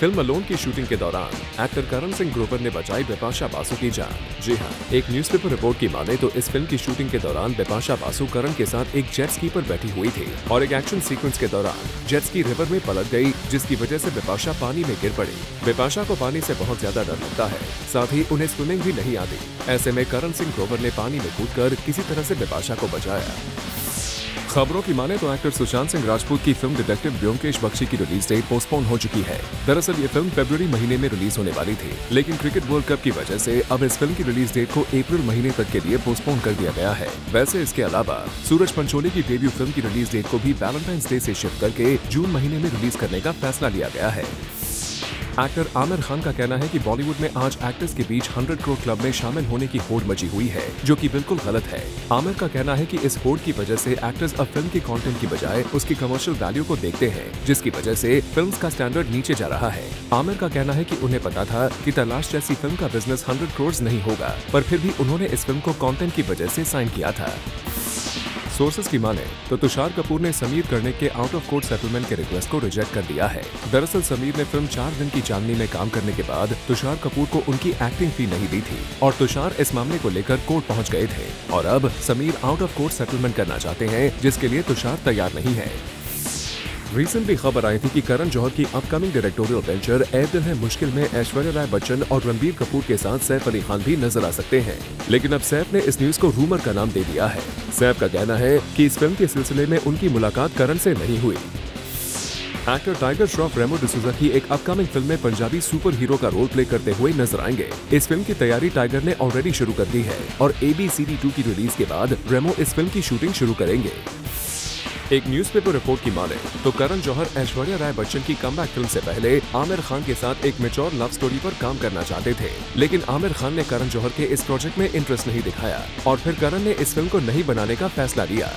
Film alone की shooting के दौरान एक्टर करण सिंह ग्रोवर ने बचाई बिपाशा बासु की जान। जी हां, एक न्यूज़पेपर रिपोर्ट की माने तो इस फिल्म की शूटिंग के दौरान बिपाशा बासु करण के साथ एक जेट स्की पर बैठी हुई थी और एक एक्शन सीक्वेंस के दौरान जेट स्की रिवर में पलट गई, जिसकी वजह से बिपाशा पानी में गिर पड़ी। बिपाशा को पानी से बहुत ज्यादा डर लगता है, साथ ही उन्हें स्विमिंग भी नहीं आती। ऐसे में करण सिंह ग्रोवर ने पानी में कूदकर किसी तरह से बिपाशा को बचाया। खबरों की माने तो एक्टर सुशांत सिंह राजपूत की फिल्म डिटेक्टिव व्योमकेश बख्शी की रिलीज डेट पोस्टपोन हो चुकी है। दरअसल ये फिल्म फरवरी महीने में रिलीज होने वाली थी, लेकिन क्रिकेट वर्ल्ड कप की वजह से अब इस फिल्म की रिलीज डेट को अप्रैल महीने तक के लिए पोस्टपोन कर दिया गया है। वैसे इसके अलावा सूरज पंचोली की डेब्यू फिल्म की रिलीज डेट को भी वैलेंटाइंस डे से शिफ्ट करके जून महीने में रिलीज करने का फैसला लिया गया है। एक्टर आमिर खान का कहना है कि बॉलीवुड में आज एक्टर्स के बीच 100 करोड़ क्लब में शामिल होने की होड़ मची हुई है, जो कि बिल्कुल गलत है। आमिर का कहना है कि इस होड़ की वजह से एक्टर्स अब फिल्म के कंटेंट की बजाय उसकी कमर्शियल वैल्यू को देखते हैं, जिसकी वजह से फिल्म्स का स्टैंडर्ड नीचे जा रहा है। आमिर का कहना है कि उन्हें पता था कि तलाश जैसी फिल्म का बिजनेस 100 करोड़ नहीं होगा, पर फिर भी उन्होंने इस फिल्म को कंटेंट की वजह से साइन किया था। सोर्सेस की माने तो तुषार कपूर ने समीर करने के आउट ऑफ कोर्ट सेटलमेंट के रिक्वेस्ट को रिजेक्ट कर दिया है। दरअसल समीर ने फिल्म 4 दिन की चांदनी में काम करने के बाद तुषार कपूर को उनकी एक्टिंग फी नहीं दी थी और तुषार इस मामले को लेकर कोर्ट पहुंच गए थे और अब Sameer out of court settlement करना चाहते हैं, जिसके लिए तुषार तैयार नहीं है। रिसेंटली खबर आई थी कि करण जौहर की अपकमिंग डायरेक्टोरियल वेंचर ए दिल है मुश्किल में ऐश्वर्या राय बच्चन और रणबीर कपूर के साथ सैफ अली खान भी नजर आ सकते हैं, लेकिन अब सैफ ने इस न्यूज को रूमर का नाम दे दिया है। सैफ का कहना है कि इस फिल्म के सिलसिले में उनकी मुलाकात करण से नहीं हुई। एक्टर टाइगर श्रॉफ रेमो डिसूजा की एक अपकमिंग फिल्म में पंजाबी सुपर हीरो का रोल प्ले करते हुए नजर आएंगे। इस फिल्म की तैयारी टाइगर ने ऑलरेडी शुरू कर दी है और ABCD 2 की रिलीज के बाद रेमो इस फिल्म की शूटिंग शुरू करेंगे। एक न्यूज़पेपर रिपोर्ट की माने तो करण जौहर ऐश्वर्या राय बच्चन की कमबैक फिल्म से पहले आमिर खान के साथ एक मैच्योर लव स्टोरी पर काम करना चाहते थे, लेकिन आमिर खान ने करण जौहर के इस प्रोजेक्ट में इंटरेस्ट नहीं दिखाया और फिर करण ने इस फिल्म को नहीं बनाने का फैसला लिया।